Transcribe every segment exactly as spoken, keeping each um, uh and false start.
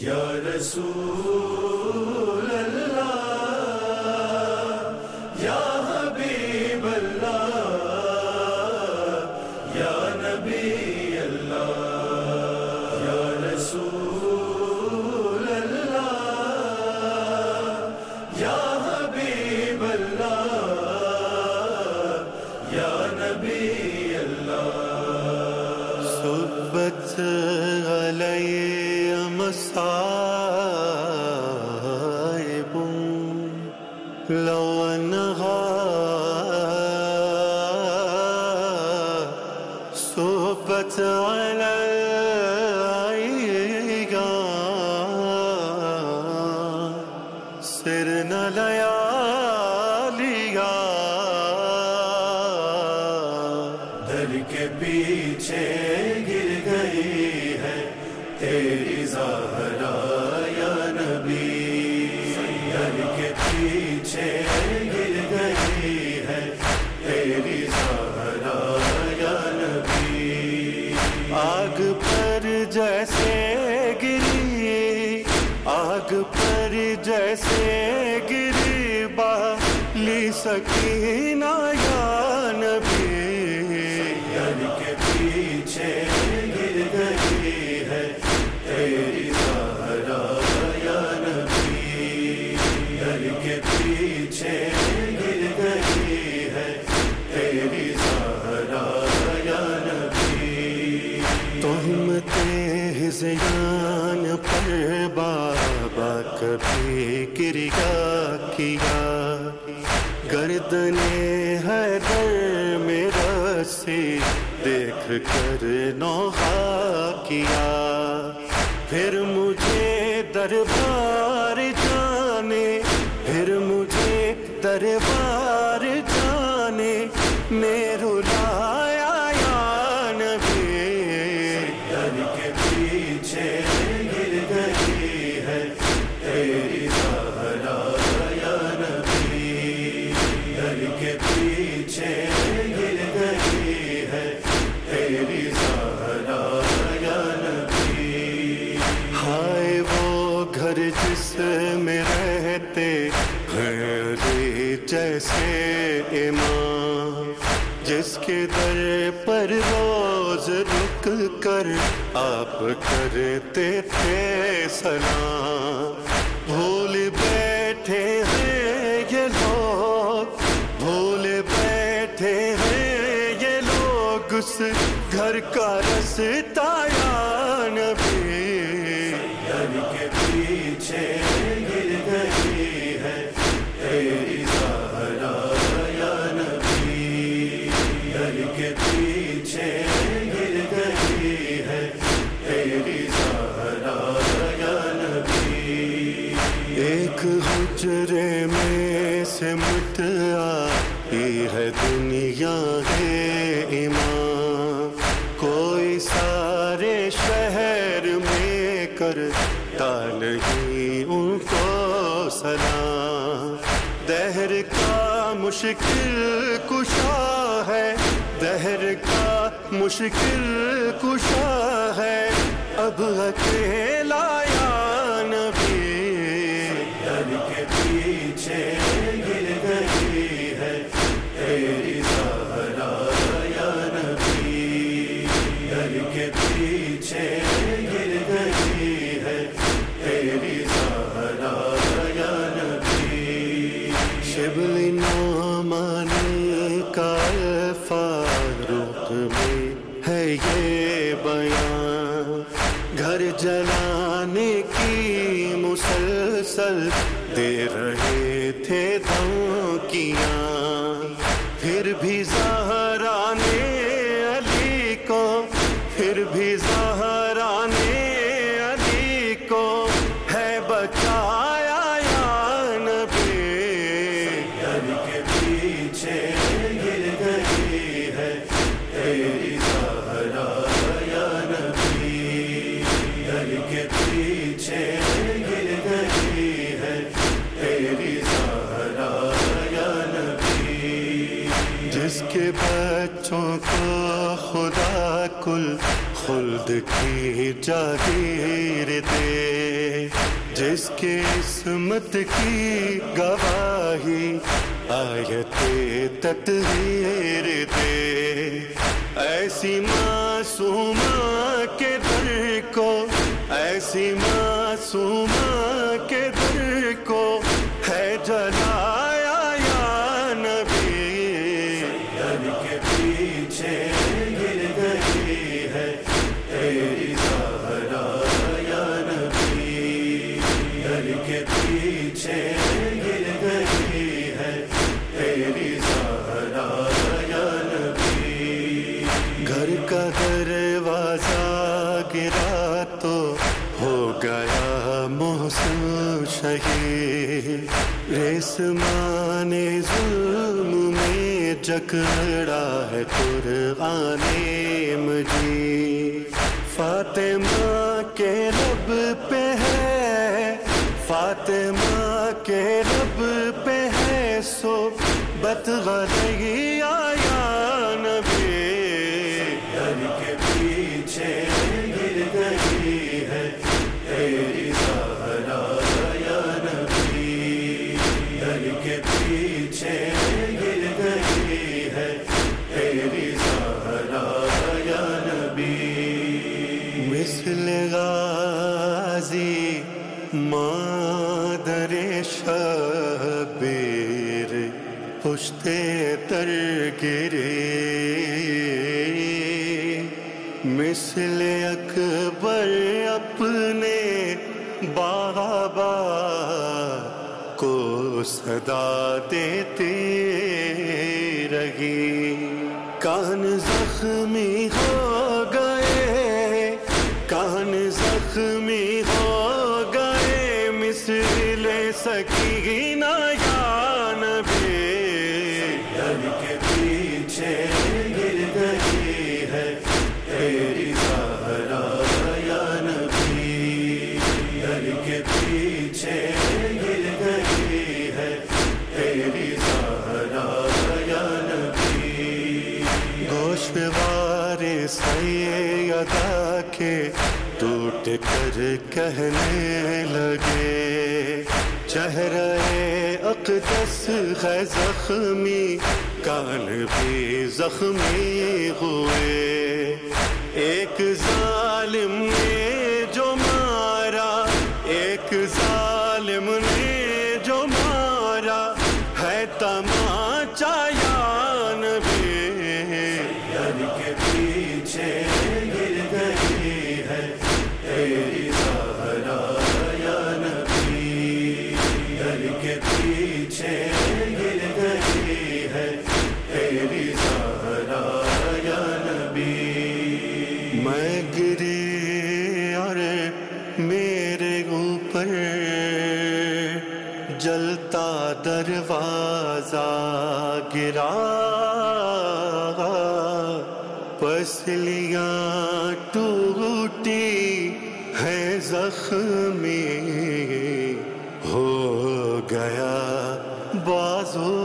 या रसूल अल्लाह या हबीब अल्लाह या नबी अल्लाह या रसूल अल्लाह या हबीब अल्लाह या नबी अल्लाह। सुब्बत अलैहि مصائب لو أنها صبت عليك سرنا لياليا در کے پیچھے گر گئی ہے तेरी ज़हरा या नबी। दर के पीछे गिर गई है तेरी ज़हरा या नबी। आग पर जैसे गिरी आग पर जैसे गिरी बाली सकीना या नबी। दर के पीछे गिर गई है तेरी ज़हरा या नबी। दर के पीछे गिर गई है तेरी ज़हरा या नबी। तुहमते हिज़्यान पर बाबा कभी किरया किया गर्दने हैदर में रस्सी देख कर नौहा किया। फिर मुझे दरबार जाने फिर मुझे दरबार जाने ने रुलाया या नबी। दर के पीछे गिर गई है तेरी ज़हरा या नबी। दर के पीछे गिर गई है तेरी ज़हरा या नबी। हाय वो घर जिसमें रहते हैं अली जैसे इमाम जिसके दर पर रोज रुक कर आप करते थे सलाम। भूल बैठे हैं ये लोग भूल बैठे हैं ये लोग उस घर का रास्ता या नबी। दर के पीछे गिर गई है तेरी ज़हरा या नबी। दर के पीछे गिर गई है तेरी ज़हरा या नबी। एक हुजरे में से मुतआ ये है दुनिया है इमाम। कोई सारे शहर में करता नहीं उनको सलाम। दहर का मुश्किल कुशा है दहर का मुश्किल कुशा है अब अकेला या नबी। दर के पीछे गिर गई है तेरी ज़हरा या नबी। दर के पीछे गिर गई है तेरी ज़हरा या नबी। शिबली नामानी का फारूक में है ये बयान घर जलाने की मुसलसल दे रहे थे धमकियाँ। फिर भी ज़हरा ने अली को फिर भी ज़हरा ने अली को है बचाया या नबी। दर के पीछे गिर गई है तेरी ज़हरा या नबी। दर के पीछे गिर गई है तेरी ज़हरा या नबी। जिसके बच्चों को खुदा कुल खुल्द की जागीर दे, जिसके इस्मत की गवाही आयते तत्वीर दे। ऐसी मासूमा के दर को, ऐसी मासूमा के दर को है जलाया या नबी। सैयद के पीछे गिर गई है तेरी ज़हरा या नबी। सैयद के पीछे गिर गई है तेरी ज़हरा या नबी। घर का दरवाजा गिरा तो हो गया मोहसिन शहीद। रेशमाने जुल्म में जकड़ा है कुरआने मजीद। फातिमा के रब पे है, फातिमा के रब पे है सो बतगया या नबी। सैयद के पीछे गिर गई है तेरी ज़हरा या नबी। सैयद के पीछे गिर गई है तेरी ज़हरा या नबी। मिसल गाजी मादरे शबीर पुश्ते तर गिरे। मिसल अकबर अपने बाबा को सदा देते रही। कान जख्मी हो गए, कान जख्मी हो गए मिसले सकीना या नबी। सैयद के पीछे गिर गई है तेरी ज़हरा या नबी। सैयद के पीछे गिर गई है तेरी ज़हरा या नबी। गोशवार सैयदा के टूट कर कहने लगे। चेहरे अक़दस है ज़ख्मी, कान भी ज़ख्मी हुए। एक ज़ालिम ने जो मारा, एक ज़ालिम ने जो मारा है तमाचा या नबी। सैयद के पीछे गिर गई है तेरी ज़हरा या नबी। सैयद के पीछे गिर गई है तेरी ज़हरा या नबी। मैं गिरी और मेरे ऊपर जलता दरवाज़ा गिरा। पसलियाँ टूटी है ज़ख्मी हो गया बाज़ो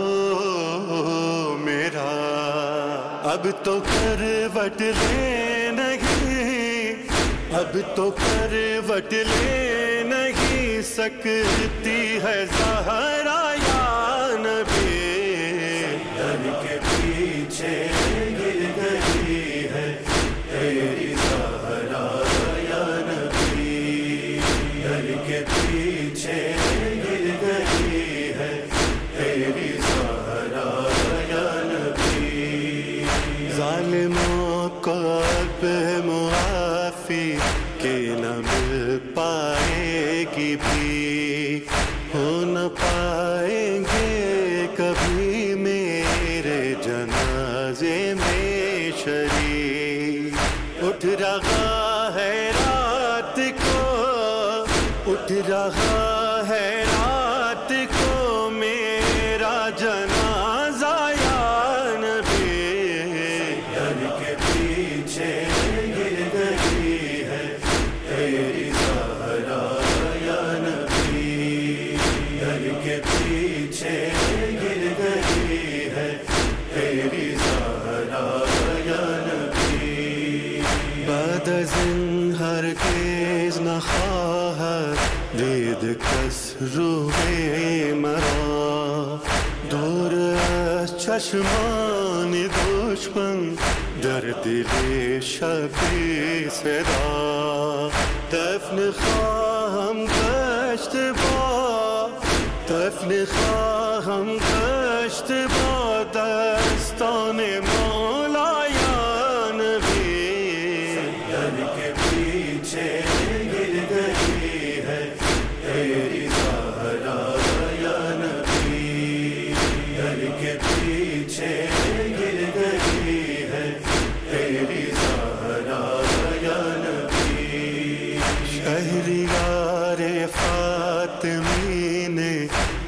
मेरा। अब तो करवट ले नहीं, अब तो करवट ले नहीं सकती है ज़हरा या नबी। सैयद के पीछे गिर गई है तेरी ज़हरा या नबी। सैयद के पीछे गिर गई है तेरी ज़हरा या नबी। ज़ालिमों को अब मुआफ़ी के न मिल पाएगी भी। हो न पाएंगे कभी मेरे जनाजे में शरीक। उठ रहा है रात को, उठ रहा है रात को मेरा जनाजा या नबी। सैयद के पीछे गिर गई है तेरी ज़हरा या नबी। सैयद के पीछे गिर गई है तेरी ज़हरा या नबी। बाद روح مرا دور از چشمان دشمن در دل شبی صدا دفن خواهم گشت با دفن خواهم گشت با دستان مولایا نبی سیدن کے پیچھے گر گئی ہے تیری زہرا یا نبی سیدن کے پیچھے گر گئی ہے تیری زہرا یا نبی شہریار فاطمی نے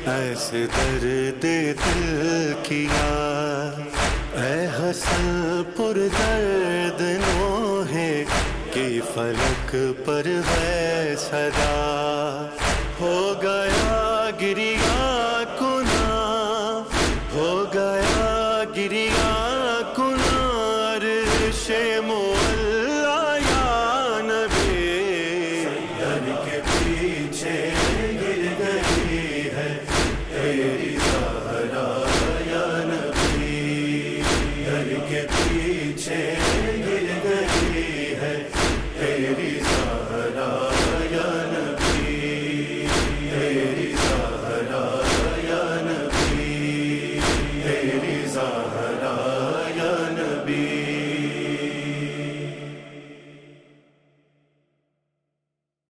ऐसे दर्द दिल किया ऐ हसन पुर दर्द नो है कि फलक पर सदा हो गया गिरिया कुना हो गया गिरिया कुनार शेमो